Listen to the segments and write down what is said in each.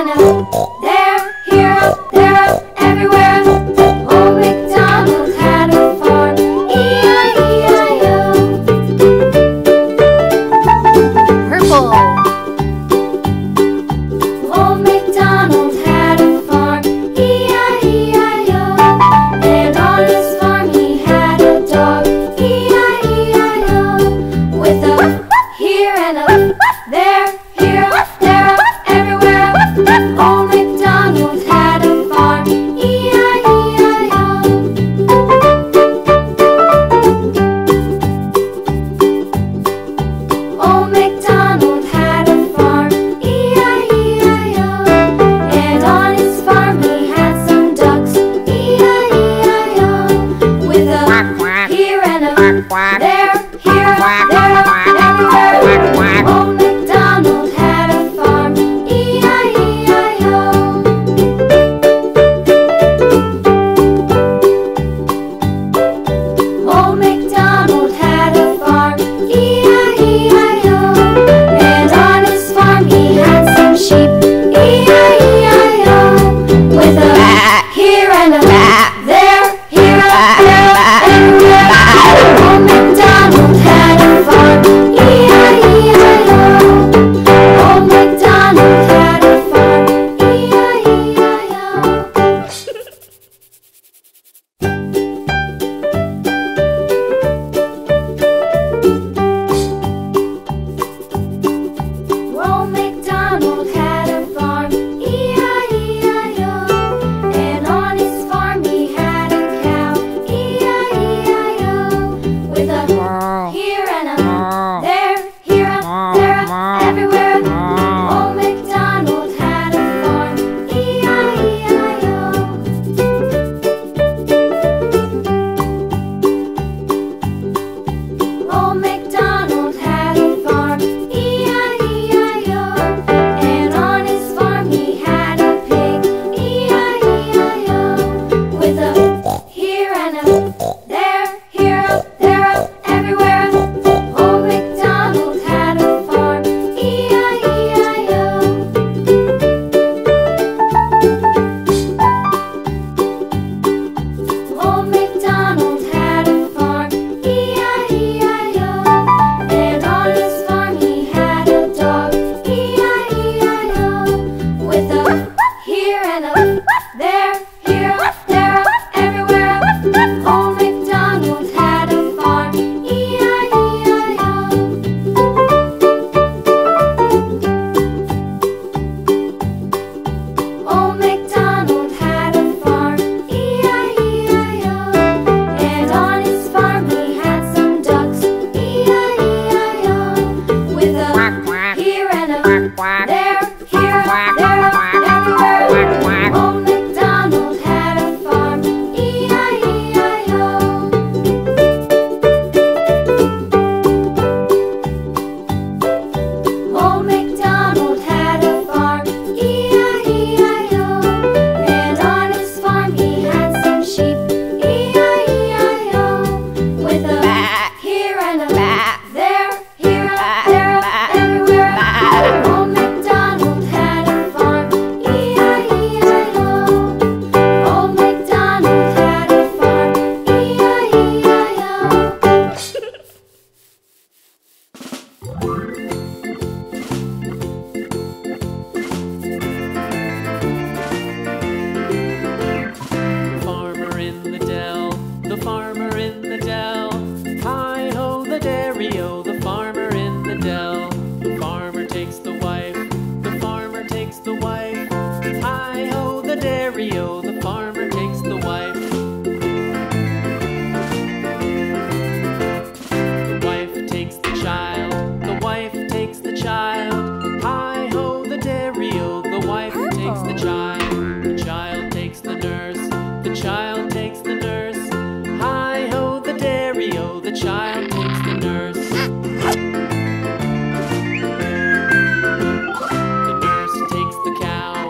China. They're here, they're everywhere. Old MacDonald had a farm, E-I-E-I-O. Purple. Old MacDonald had a farm, E-I-E-I-O. And on his farm he had a dog, E-I-E-I-O. With a here and a there, here, there, everywhere. Old MacDonald had a farm, E-I-E-I-O. Old MacDonald had a farm, E-I-E-I-O. And on his farm he had some ducks, E-I-E-I-O. With a here and a there, here, there, everywhere. Old MacDonald had a farm, E-I-E-I-O. Old MacDonald had a farm, E-I-E-I-O. And on his farm he had some sheep, E-I-E-I-O. With a here and a there, here, there, everywhere. Old MacDonald had a farm, E-I-E-I-O. Old MacDonald had a farm, E-I-E-I-O. Old MacDonald had a farm, E-I-E-I-O. And on his farm he had a cow, E-I-E-I-O. With a here and a there, here, there, everywhere. Old MacDonald had a farm, E-I-E-I-O. Old MacDonald had a farm, E-I-E-I-O. And on his farm he had a pig, E-I-E-I-O. With a here and a there, here, there, everywhere. Old MacDonald had a farm, E-I-E-I-O. Old MacDonald had a farm, E-I-E-I-O. And on his farm he had a dog, E-I-E-I-O. With a here and a there, here, there, everywhere. Old MacDonald had a farm, E-I-E-I-O. Old MacDonald had a farm, E-I-E-I-O. And on his farm he had some ducks, E-I-E-I-O. With a here and a there, here, there, everywhere. Old MacDonald had a farm, E-I-E-I-O. Old MacDonald had a farm, E-I-E-I-O. And on his farm he had some sheep, E-I-E-I-O. With a here and a there, here, there, everywhere. Old MacDonald had a farm, E-I-E-I-O. Old MacDonald had a farm, E-I-E-I-O. Farmer in the dell, the farmer in the dell. Hi-ho the dairy-o, the farmer in the dell. The farmer takes the wife, the farmer takes the wife. Hi-ho the dairy-o, the farmer takes the wife. The wife takes the child, the wife takes the child. Hi-ho the dairy-o, the wife takes the child. The child takes the nurse, the child takes the nurse. Hi-ho the dairy-o, the child takes the nurse. The nurse takes the cow,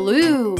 Glue.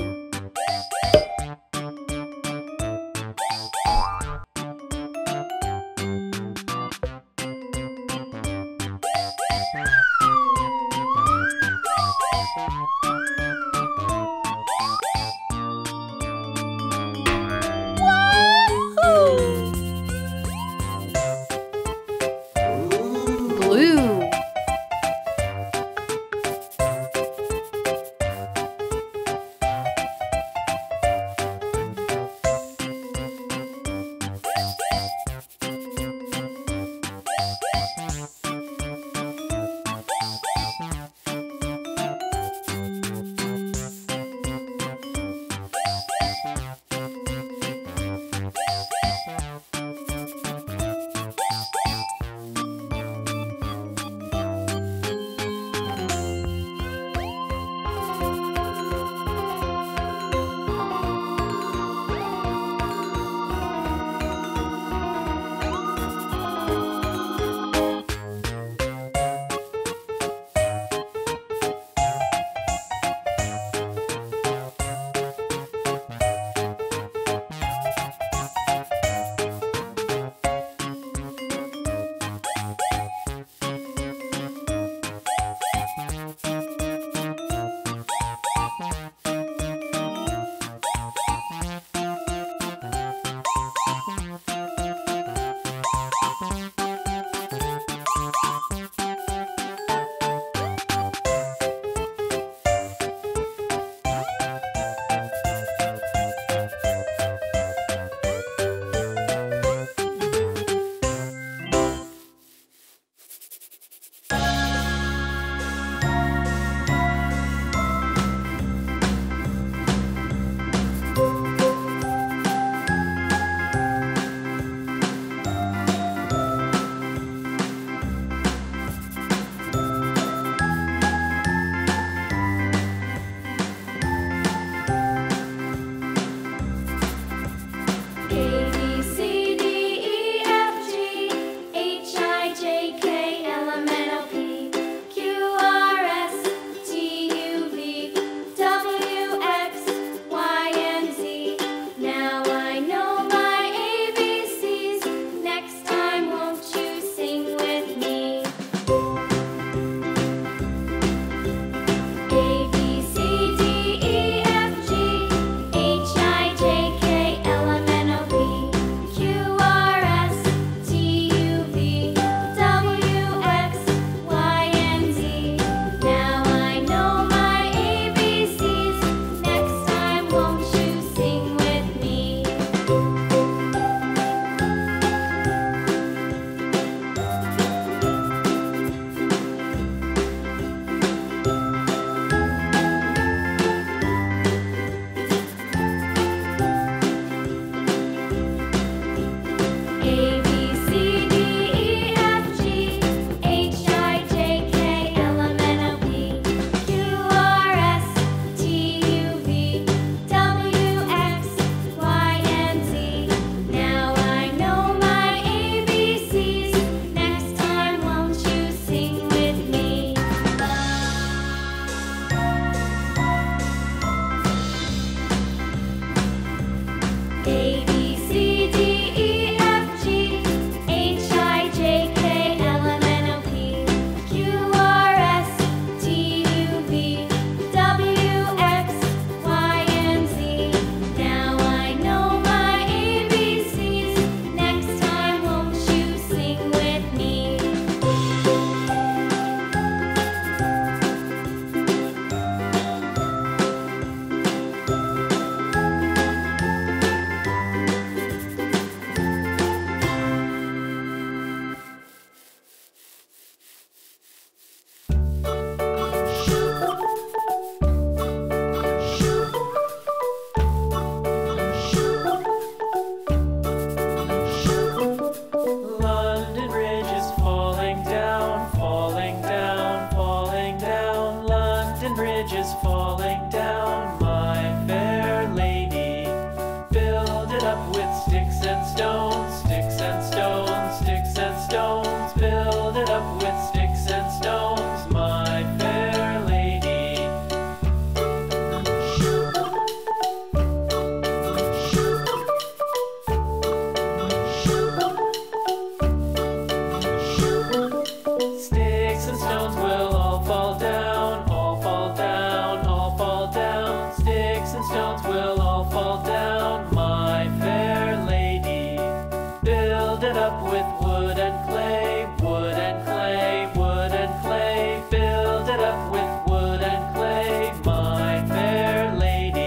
up with wood and clay, wood and clay, wood and clay. Build it up with wood and clay, my fair lady.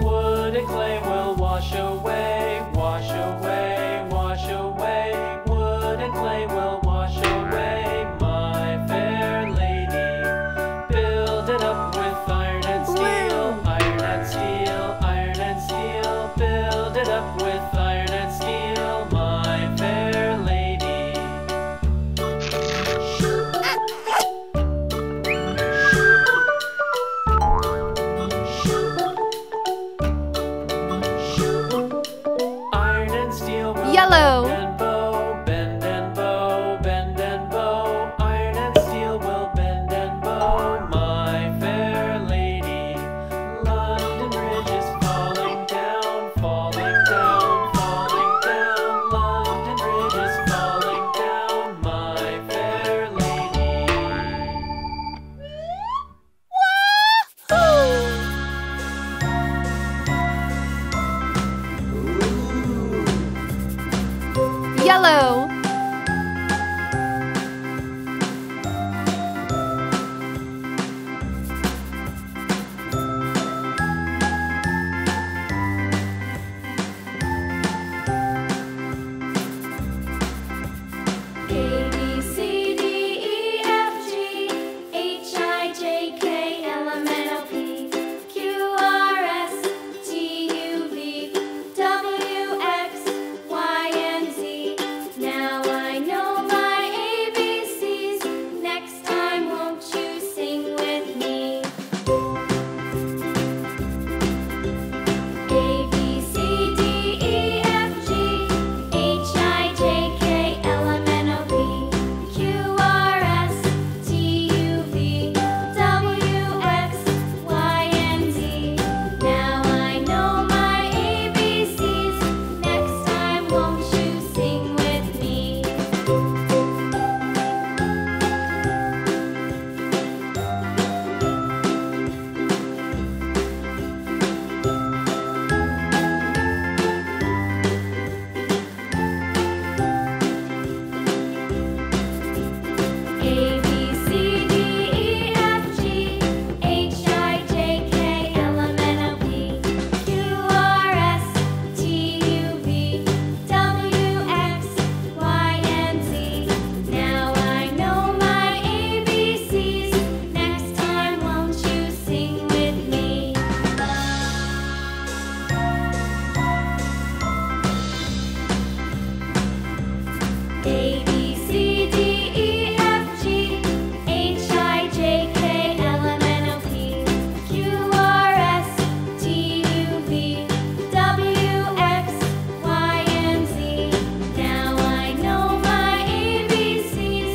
Wood and clay will wash away, wash away, wash away. Wood and clay will wash away. Yellow. Bend and bow, bend and bow. Iron and steel will bend and bow, my fair lady. London Bridge is falling down, falling down, falling down. London Bridge is falling down, my fair lady. Wahoo! Yellow. This old man,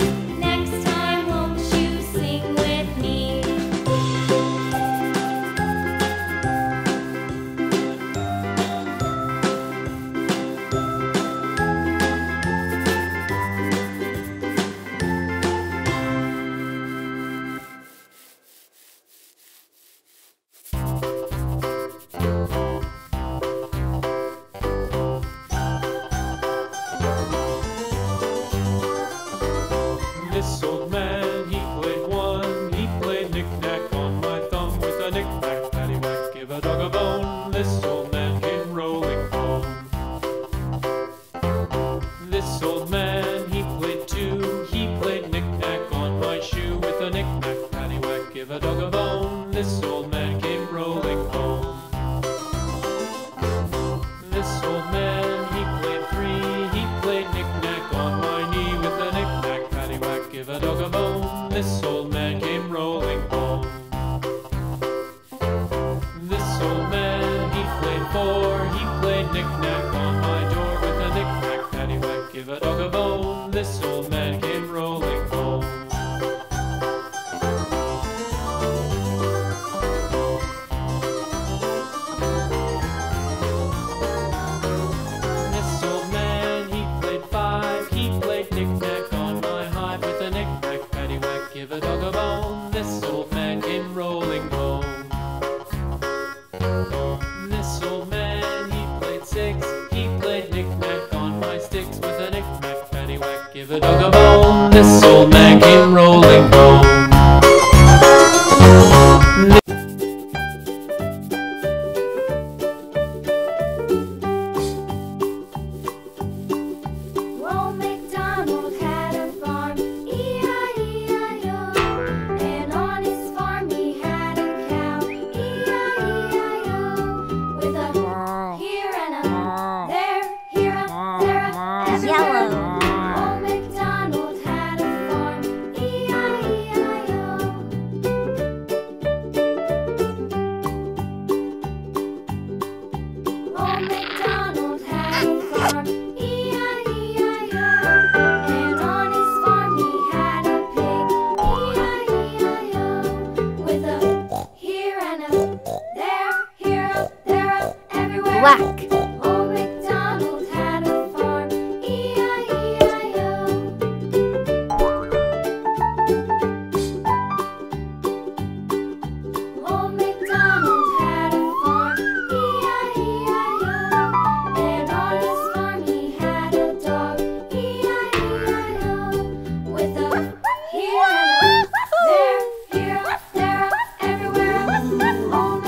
he played one, he played knick-knack on my thumb with a knick-knack, paddywhack, give a dog a bone. This old man came rolling home. This old man, he played two, he played knick-knack on my shoe with a knick-knack, paddywhack, give a dog a bone. This old man came rolling home. This old man, he played three, he played knick-knack on my knee with a knick-knack, give a dog a bone. This old man came rolling home. This old man, he played four, he played knick-knack on my door with a knick-knack, paddywhack, give a dog a bone. This old man came rolling home. This old man, he played five, he played knick-knack, give Give a dog a bone, this old man came rolling home. This old man, he played six, he played knick-knack on my sticks with a knick-knack, paddywhack. Give a dog a bone, this old man came rolling home. Whack. Old MacDonald had a farm, E-I-E-I-O. Old MacDonald had a farm, E-I-E-I-O. And on his farm he had a dog, E-I-E-I-O. With a here and a there, here, there, everywhere. Old MacDonald had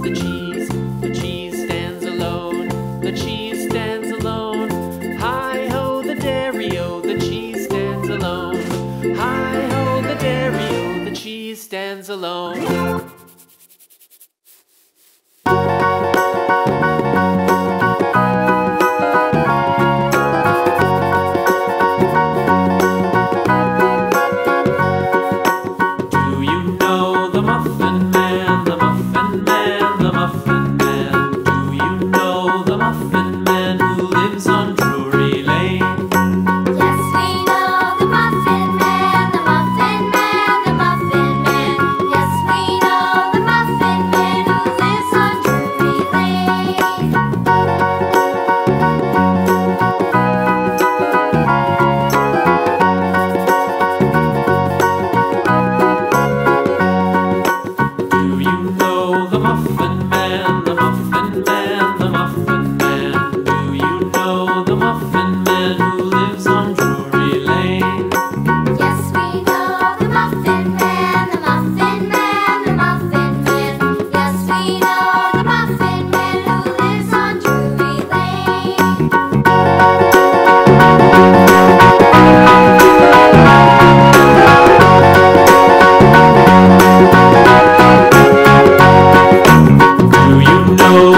the cheese stands alone. Hi-ho, the dairy.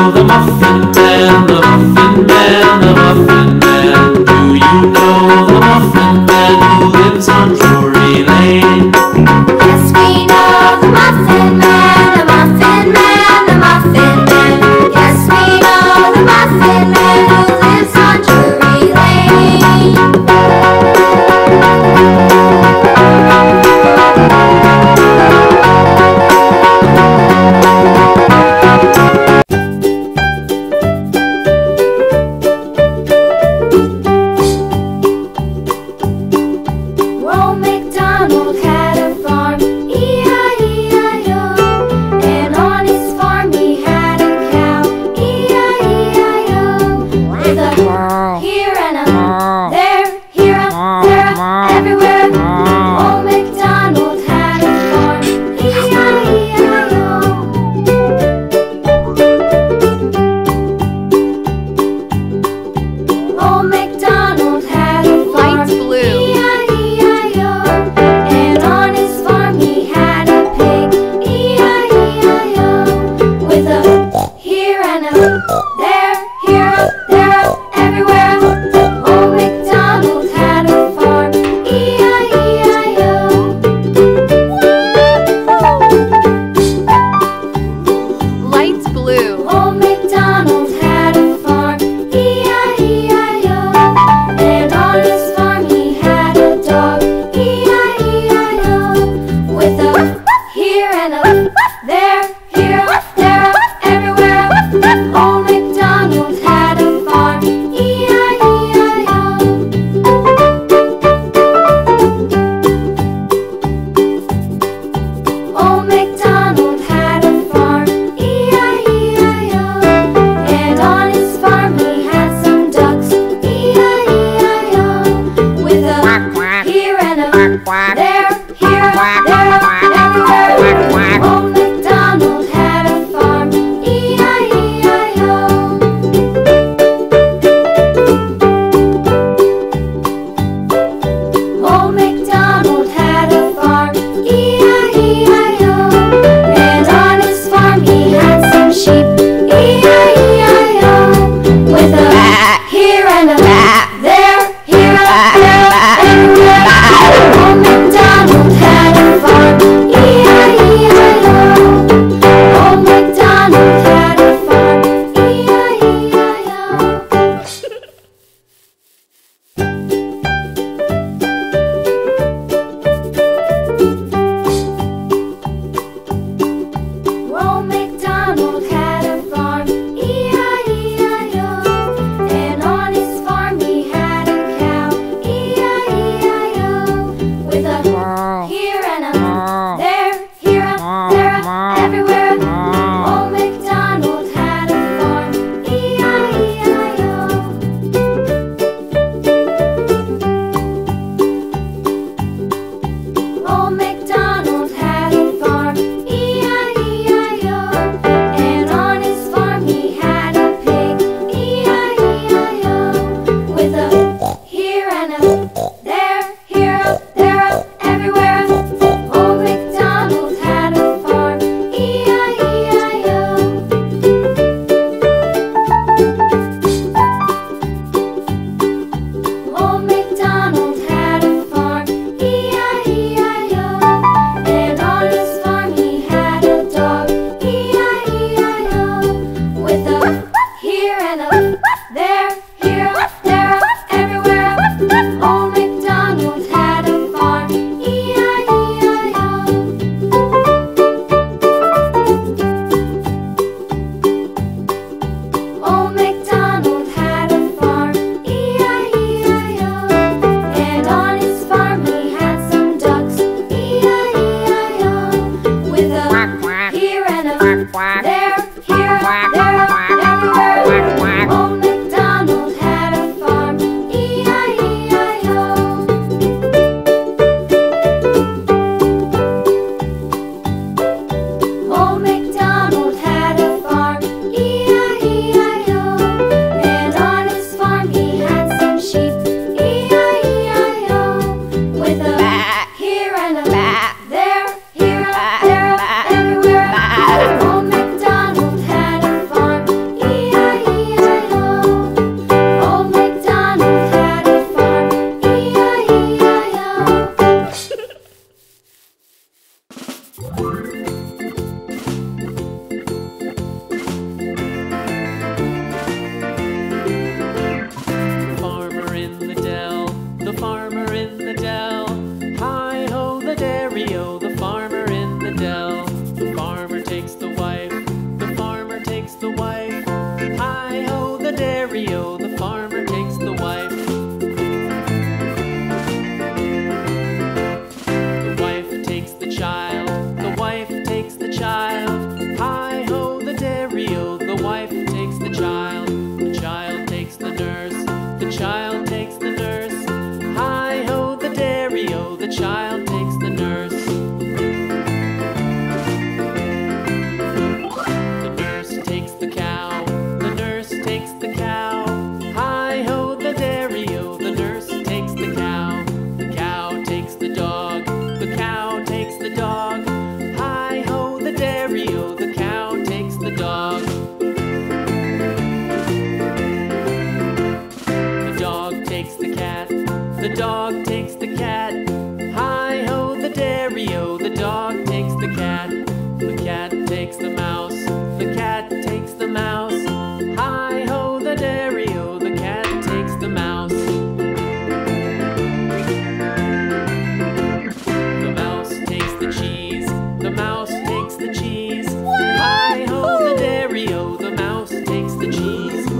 know the Muffin Man, the Muffin Man, the Muffin Man? Do you know the Muffin Man who lives on Drury Lane? Yes, we know the Muffin Man, the Muffin Man, the Muffin Man. Yes, we know the Muffin Man who lives on Drury Lane. There, here, there, everywhere. Old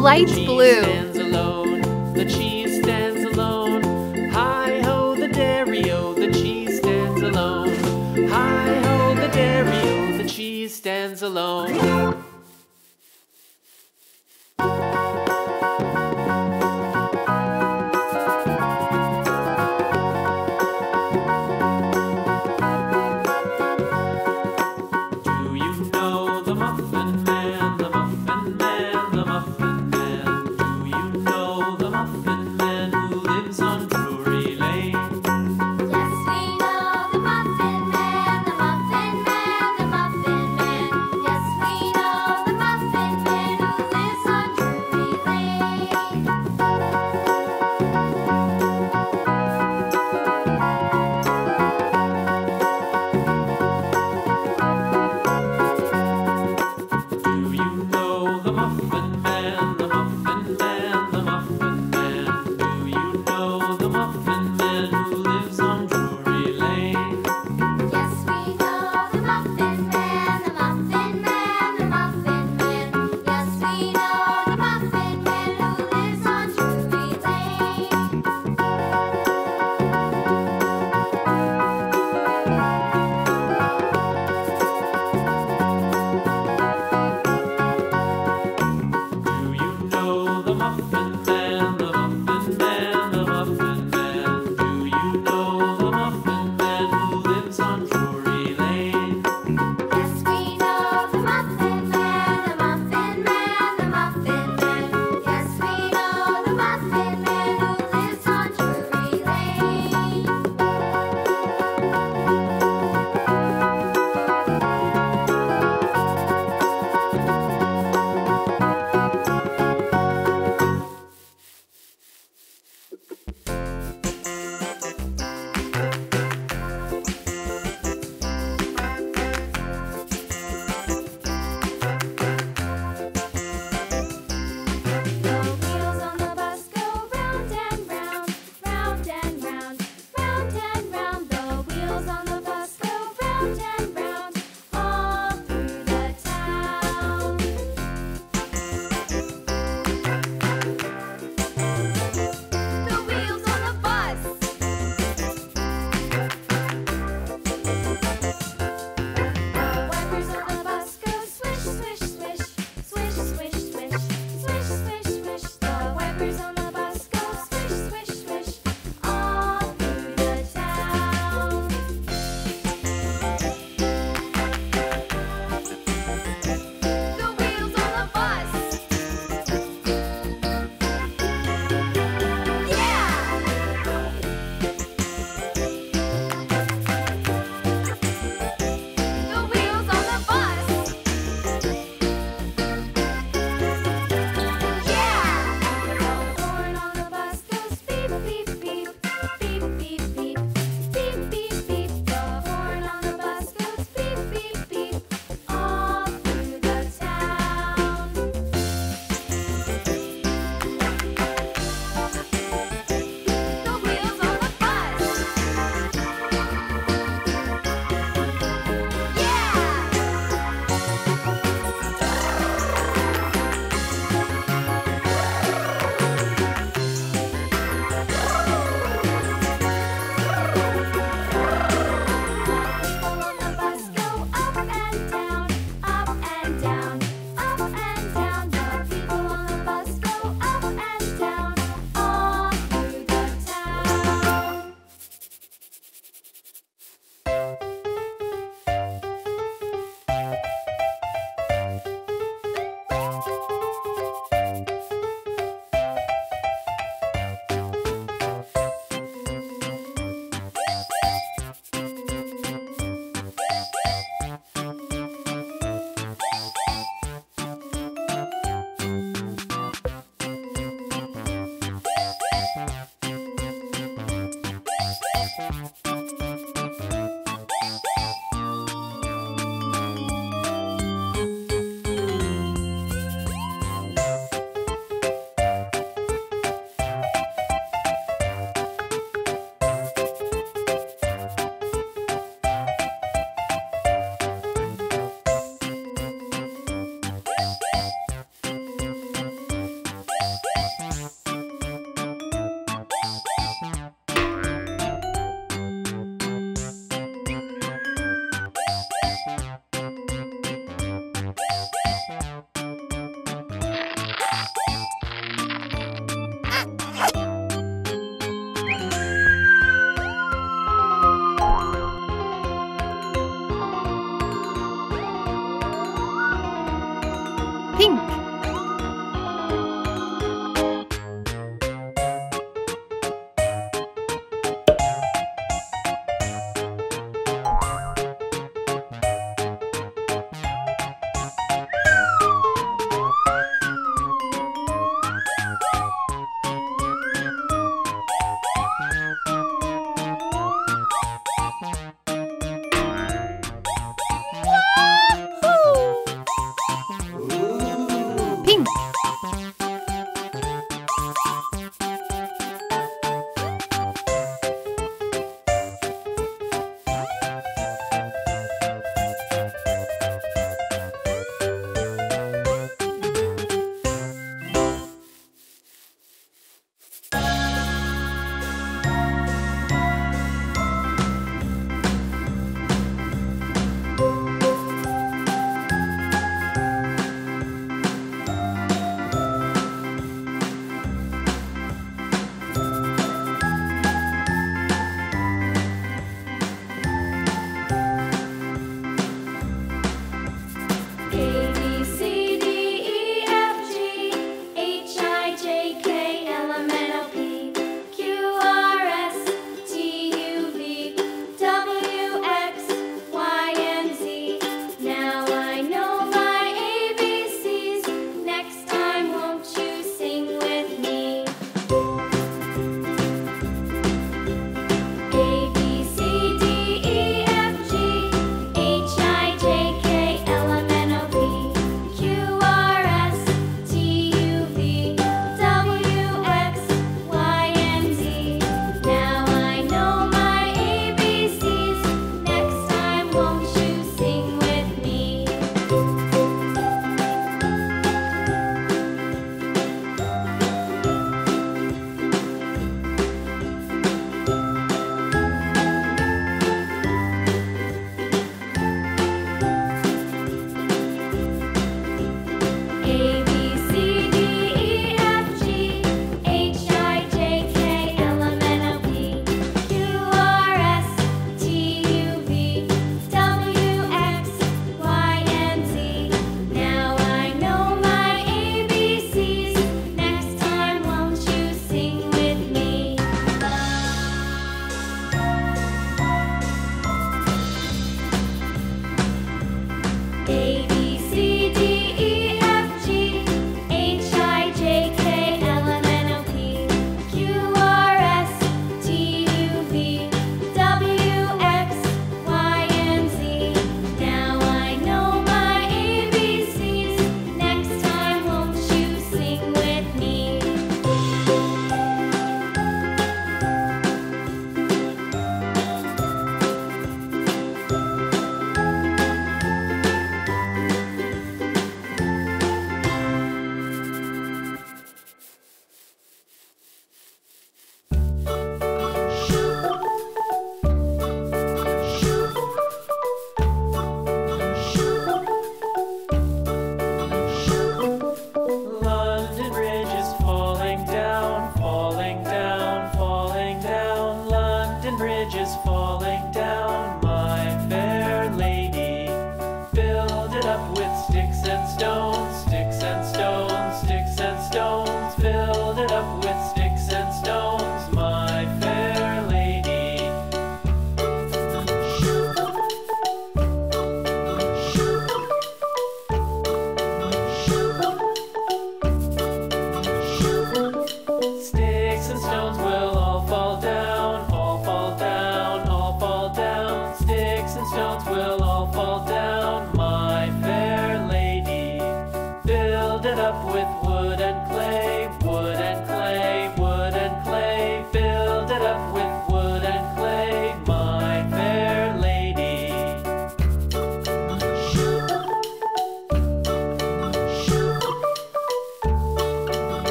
light blue. Stands alone. The cheese stands alone. Hi ho the dairy-o, the cheese stands alone. Hi ho the dairy-o, the cheese stands alone.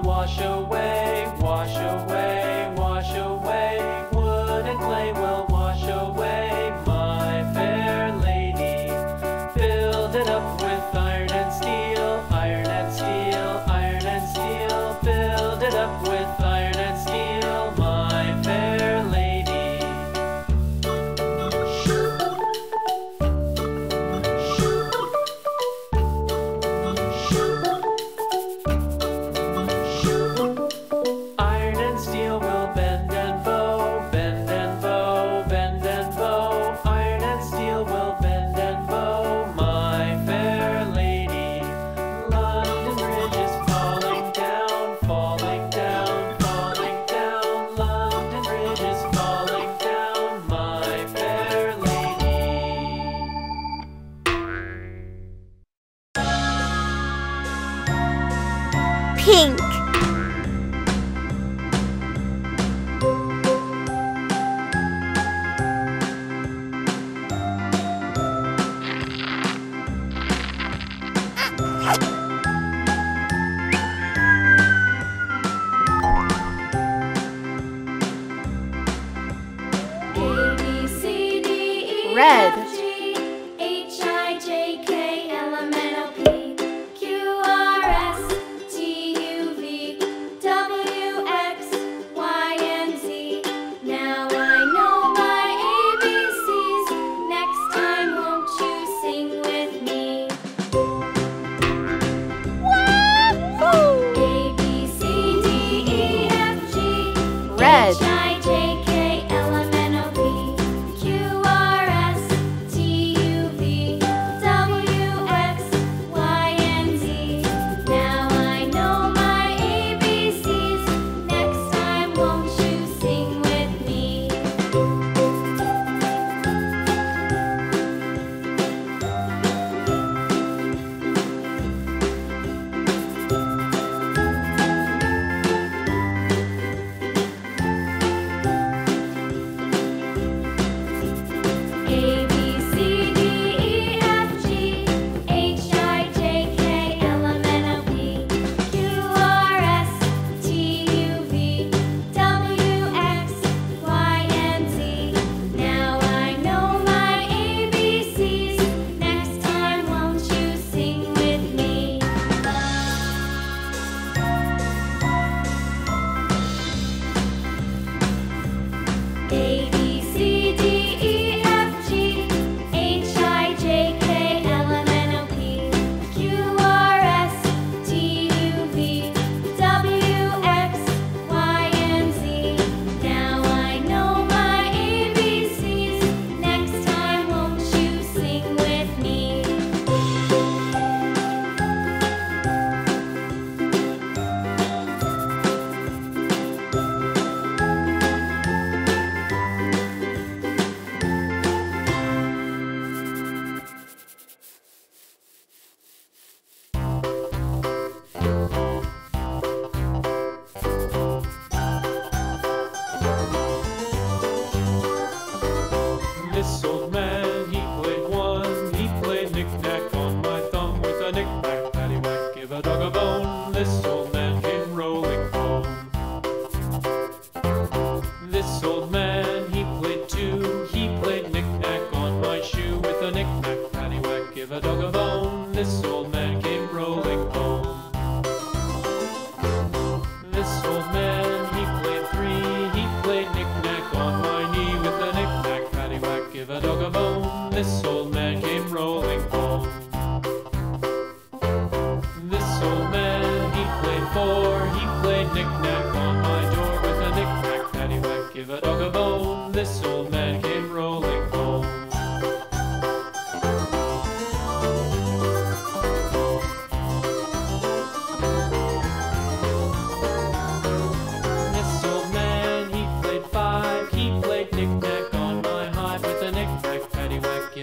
Wash away, wood and clay will wash away, my fair lady. pink. Red.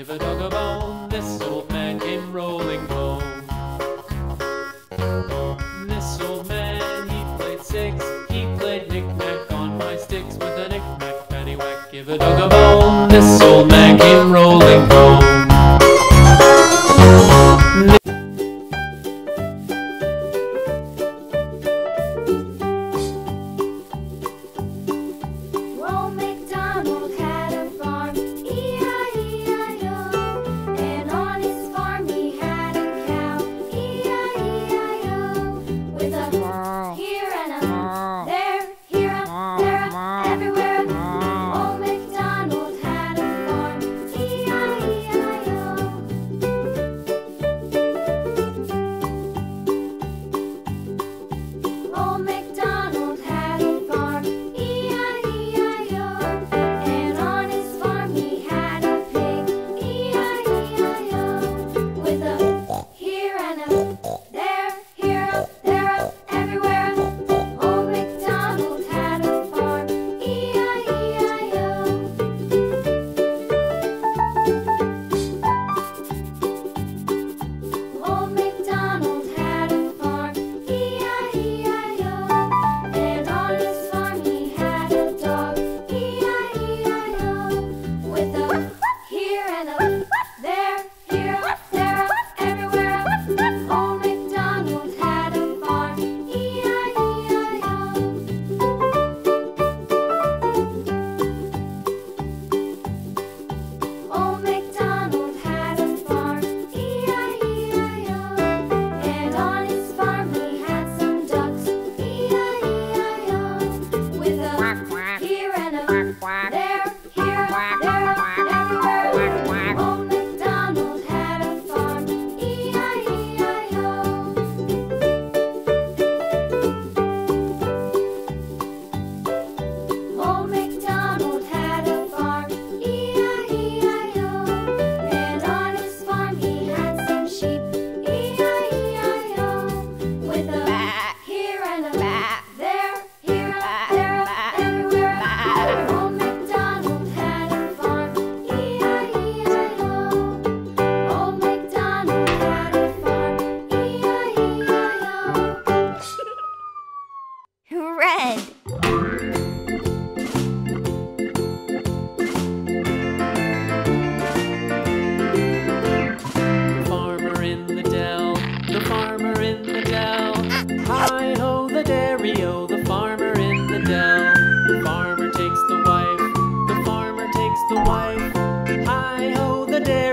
Everywhere. Old MacDonald had a farm, E-I-E-I-O,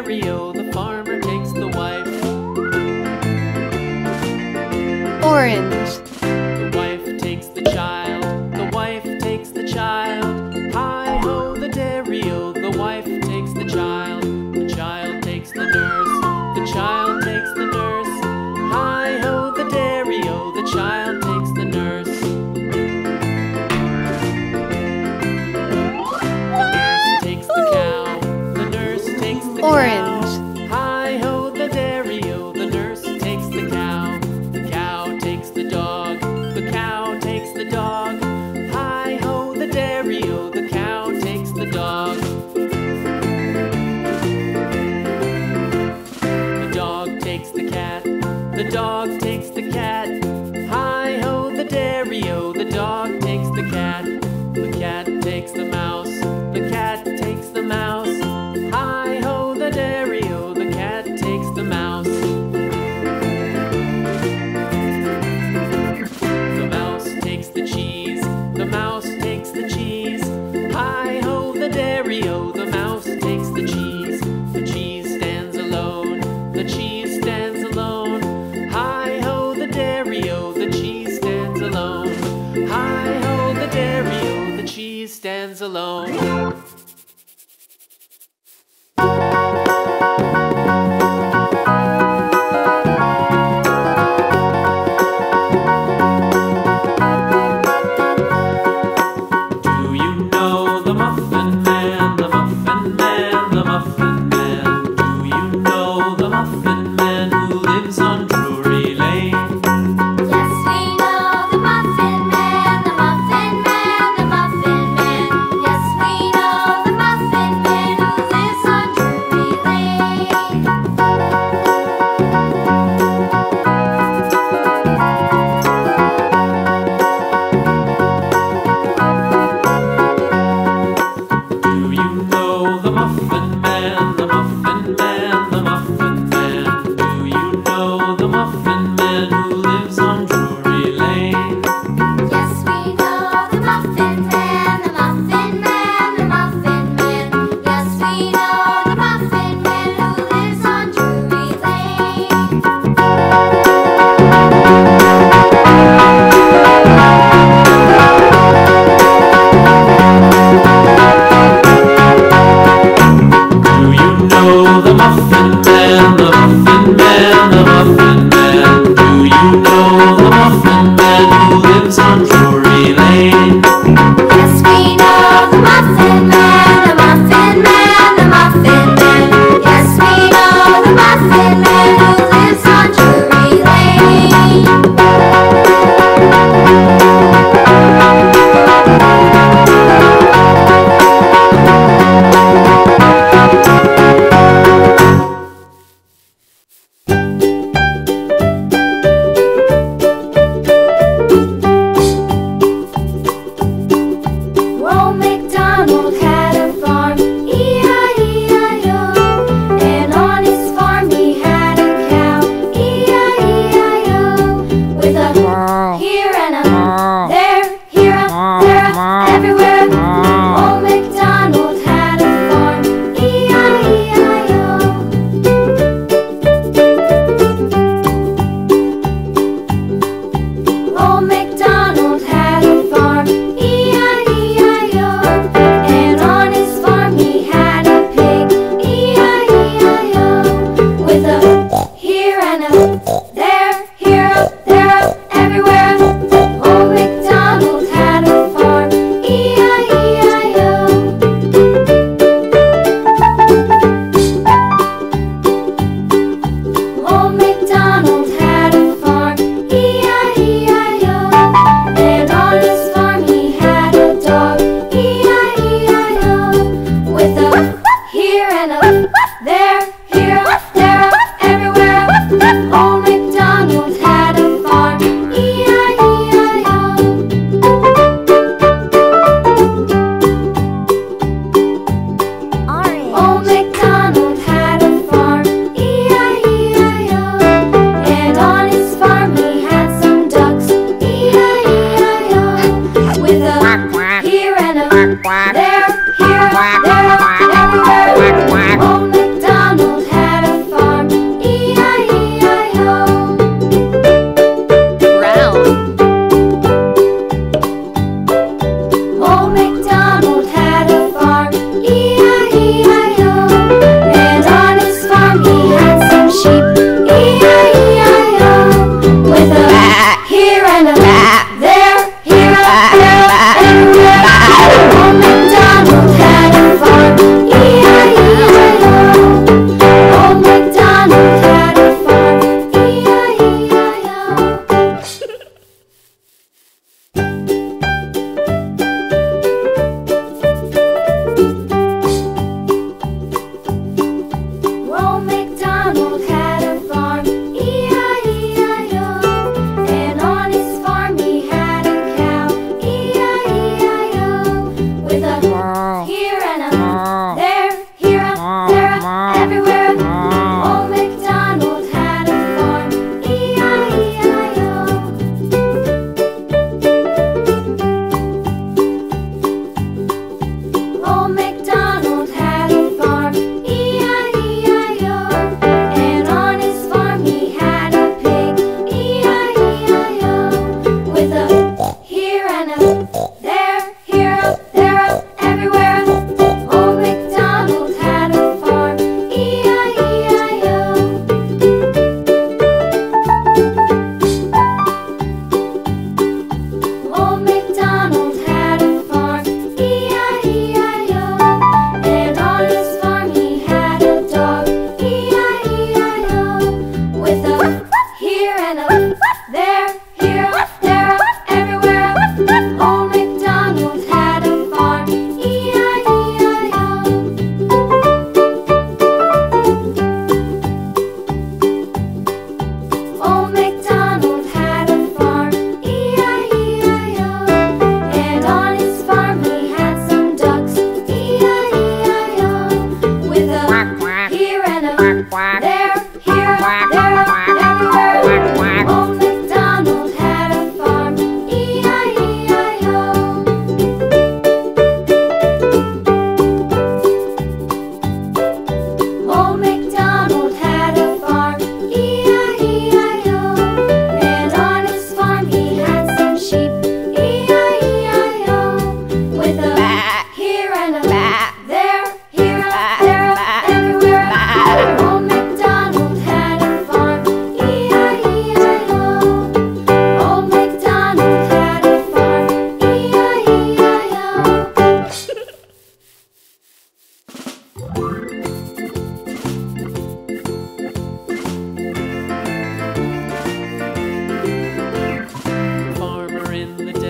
scenario, the farmer takes the wife. Orange. The wife takes the child. The wife takes the child. Hi-ho, the dairy-o, the wife takes the child. The child takes the nurse. The child takes the nurse. Hi-ho, the dairy-o, the child takes the nurse. The nurse takes the cow. The nurse takes the cow. The dog takes the cat. Hi-ho, the dairy-o, the dog takes the cat. The cat takes the mouse. The cat takes the mouse. Hi-ho, the dairy-o, the cat takes the mouse. The mouse takes the cheese. The mouse takes the cheese. Hi-ho, the dairy-o, the mouse takes the cheese. The cheese stands alone. The cheese stands alone. The cheese stands alone. Hi-ho, the dairy-o, the cheese stands alone. They're here, they're everywhere. Old MacDonald had a farm, E-I-E-I-O. Old MacDonald had a farm, E-I-E-I-O. And on his farm he had some sheep, E-I-E-I-O. With a here and a there, here, there, everywhere. The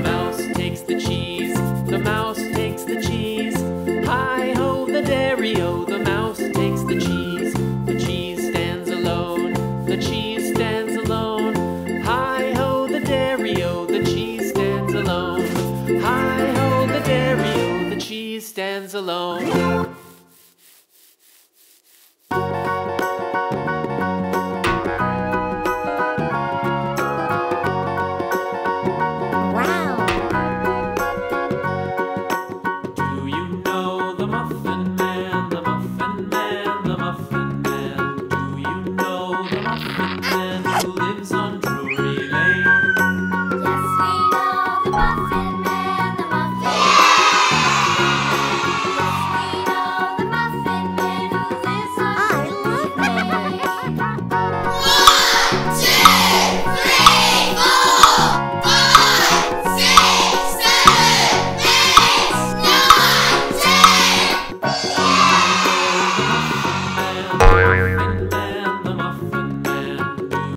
mouse takes the cheese. Hi-ho, the dairy-o.